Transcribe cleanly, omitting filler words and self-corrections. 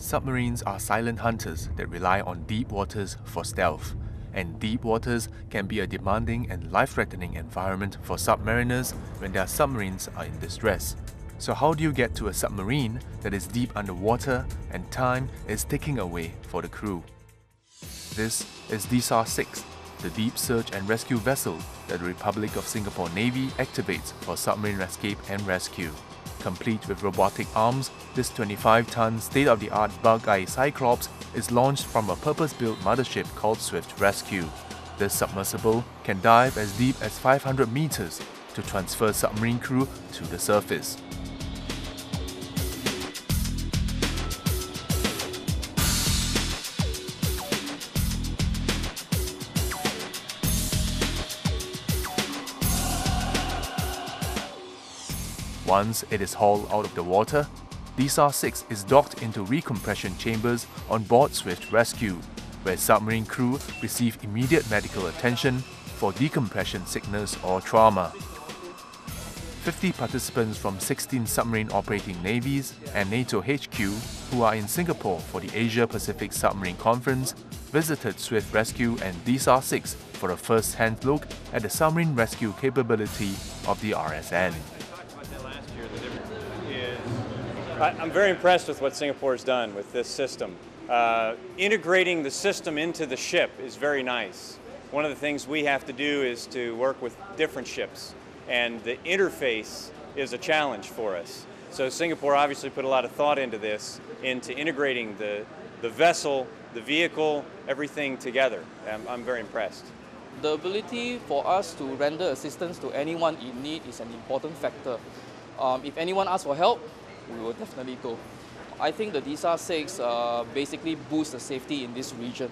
Submarines are silent hunters that rely on deep waters for stealth, and deep waters can be a demanding and life-threatening environment for submariners when their submarines are in distress. So how do you get to a submarine that is deep underwater and time is ticking away for the crew? This is DSAR 6, the deep search and rescue vessel that the Republic of Singapore Navy activates for submarine escape and rescue. Complete with robotic arms, this 25-ton state-of-the-art Bug-Eye Cyclops is launched from a purpose-built mothership called Swift Rescue. This submersible can dive as deep as 500 meters to transfer submarine crew to the surface. Once it is hauled out of the water, DSAR 6 is docked into recompression chambers on board Swift Rescue, where submarine crew receive immediate medical attention for decompression sickness or trauma. 50 participants from 16 submarine operating navies and NATO HQ, who are in Singapore for the Asia-Pacific Submarine Conference, visited Swift Rescue and DSAR 6 for a first-hand look at the submarine rescue capability of the RSN. I'm very impressed with what Singapore has done with this system. Integrating the system into the ship is very nice. One of the things we have to do is to work with different ships, and the interface is a challenge for us. So Singapore obviously put a lot of thought into this, into integrating the vessel, the vehicle, everything together. I'm very impressed. The ability for us to render assistance to anyone in need is an important factor. If anyone asks for help, we will definitely go. I think the DSAR 6 basically boosts the safety in this region.